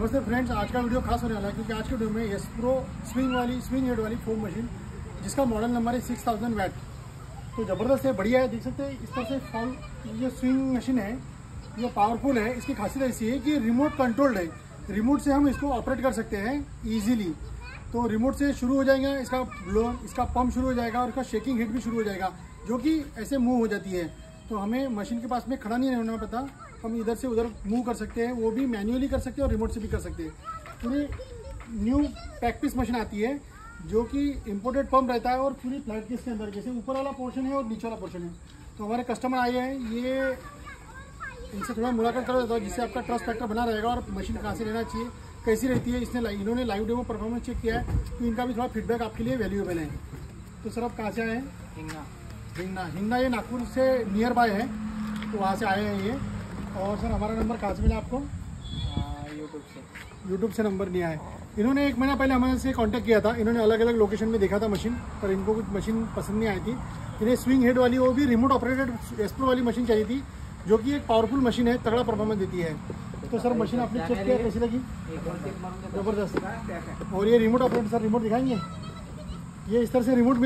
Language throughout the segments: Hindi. नमस्ते फ्रेंड्स, आज का वीडियो खास होने वाला है क्योंकि आज के वीडियो में ये स्प्रो स्विंग हेड वाली फोम मशीन जिसका मॉडल नंबर है 6000 वैट, तो ज़बरदस्त है, बढ़िया है। देख सकते हैं इस तरह से फॉर्म ये स्विंग मशीन है, ये पावरफुल है। इसकी खासियत ऐसी है कि रिमोट कंट्रोल्ड है, रिमोट से हम इसको ऑपरेट कर सकते हैं ईजिली। तो रिमोट से शुरू हो जाएगा इसका ब्लो, इसका पंप शुरू हो जाएगा और इसका शेकिंग हिट भी शुरू हो जाएगा, जो कि ऐसे मूव हो जाती है। तो हमें मशीन के पास में खड़ा नहीं होना पड़ता, हम इधर से उधर मूव कर सकते हैं, वो भी मैन्युअली कर सकते हैं और रिमोट से भी कर सकते हैं। पूरी न्यू पैक पीस मशीन आती है जो कि इम्पोर्टेड पंप रहता है और पूरी फ्लैट केस के अंदर, जैसे ऊपर वाला पोर्शन है और नीचे वाला पोर्शन है। तो हमारे कस्टमर आए हैं, ये इनसे थोड़ा मुलाकात करा जाता है जिससे आपका ट्रस्ट फैक्टर बना रहेगा और मशीन कहाँ से लेना चाहिए, कैसी रहती है। इसने इन्होंने लाइव डेमो परफॉर्मेंस चेक किया है, तो इनका भी थोड़ा फीडबैक आपके लिए वैल्यूएबल है। तो सर आप कहाँ से आए हैं? हिंगना ये नागपुर से नियर बाय है, तो वहाँ से आए हैं ये। और सर हमारा नंबर कहाँ से मिला आपको? यूट्यूब से नंबर लिया है। इन्होंने 1 महीना पहले हमारे से कॉन्टैक्ट किया था, इन्होंने अलग अलग लोकेशन में देखा था मशीन, पर इनको कुछ मशीन पसंद नहीं आई थी। इन्हें स्विंग हेड वाली, वो भी रिमोट ऑपरेटेड एस्प्रो वाली मशीन चाहिए थी, जो कि एक पावरफुल मशीन है, तगड़ा परफॉर्मेंस देती है। तो सर मशीन आपने चेक किया, कैसी लगी? ज़बरदस्त। और ये रिमोट ऑपरेट, सर रिमोट दिखाएंगे, ये इस तरह से रिमोट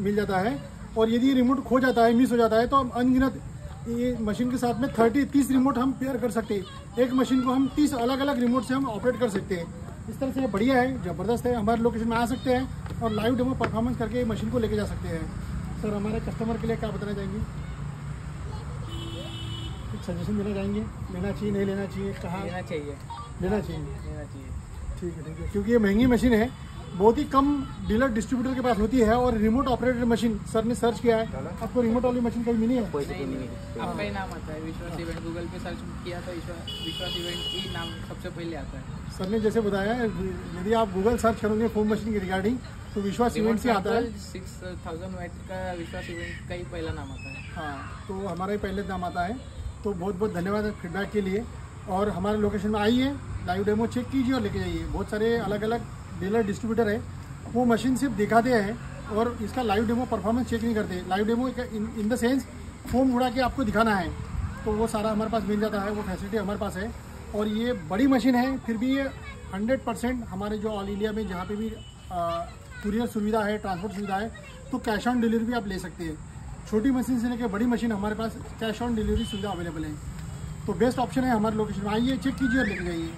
मिल जाता है। और यदि रिमोट खो जाता है, मिस हो जाता है, तो हम अनगिनत ये मशीन के साथ में 30 रिमोट हम पेयर कर सकते हैं। एक मशीन को हम 30 अलग अलग रिमोट से हम ऑपरेट कर सकते हैं। इस तरह से बढ़िया है, ज़बरदस्त है। हमारे लोकेशन में आ सकते हैं और लाइव डेमो परफॉर्मेंस करके मशीन को लेके जा सकते हैं। सर हमारे कस्टमर के लिए क्या बताना चाहेंगे, कुछ सजेशन देना चाहेंगे? लेना चाहिए, नहीं लेना चाहिए, कहाँ लेना चाहिए? लेना चाहिए, ठीक है, ठीक है। क्योंकि ये महंगी मशीन है, बहुत ही कम डीलर डिस्ट्रीब्यूटर के पास होती है। और रिमोट ऑपरेटेड मशीन सर ने सर्च किया है, आपको रिमोट वाली मशीन कभी मिली है? नहीं, आपका ही नाम आता है, विश्वास इवेंट। गूगल पे सर्च किया तो विश्वास इवेंट ही नाम सबसे पहले आता है। सर ने जैसे बताया, यदि आप गूगल सर्च करोगे फोम मशीन की रिगार्डिंग तो विश्वास इवेंट से आता है। 6000 वैट का विश्वास इवेंट का ही पहला नाम आता है। हाँ, तो हमारा ही पहले नाम आता है। तो बहुत बहुत धन्यवाद फीडबैक के लिए। और हमारे लोकेशन में आइए, लाइव डेमो चेक कीजिए और लेके जाइए। बहुत सारे अलग अलग डीलर डिस्ट्रीब्यूटर है, वो मशीन सिर्फ दिखाते हैं और इसका लाइव डेमो परफॉर्मेंस चेक नहीं करते। Live demo in the sense foam उड़ा के आपको दिखाना है, तो वो सारा हमारे पास मिल जाता है, वो फैसिलिटी हमारे पास है। और ये बड़ी मशीन है, फिर भी ये 100% हमारे जो ऑल इंडिया में जहाँ पे भी कुरियर सुविधा है, ट्रांसपोर्ट सुविधा है, तो कैश ऑन डिलीवरी भी आप ले सकते हैं। छोटी मशीन से लेकर बड़ी मशीन हमारे पास कैश ऑन डिलीवरी सुविधा अवेलेबल है। तो बेस्ट ऑप्शन है, हमारे लोकेशन में आइए, चेक कीजिए और लेके जाइए।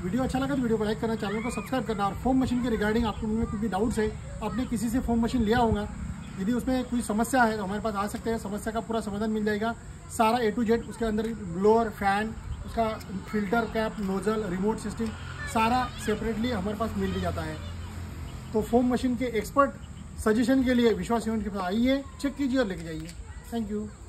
वीडियो अच्छा लगा तो वीडियो को लाइक करना, चैनल को सब्सक्राइब करना। और फोम मशीन के रिगार्डिंग आपको में कुछ भी डाउट्स है, आपने किसी से फोम मशीन लिया होगा, यदि उसमें कोई समस्या है तो हमारे पास आ सकते हैं, समस्या का पूरा समाधान मिल जाएगा, सारा A to Z। उसके अंदर ब्लोअर, फैन, उसका filter cap, nozzle, remote system सारा सेपरेटली हमारे पास मिल भी जाता है। तो फोम मशीन के एक्सपर्ट सजेशन के लिए विश्वास इवेंट के पास आइए, चेक कीजिए और लेके जाइए। Thank you.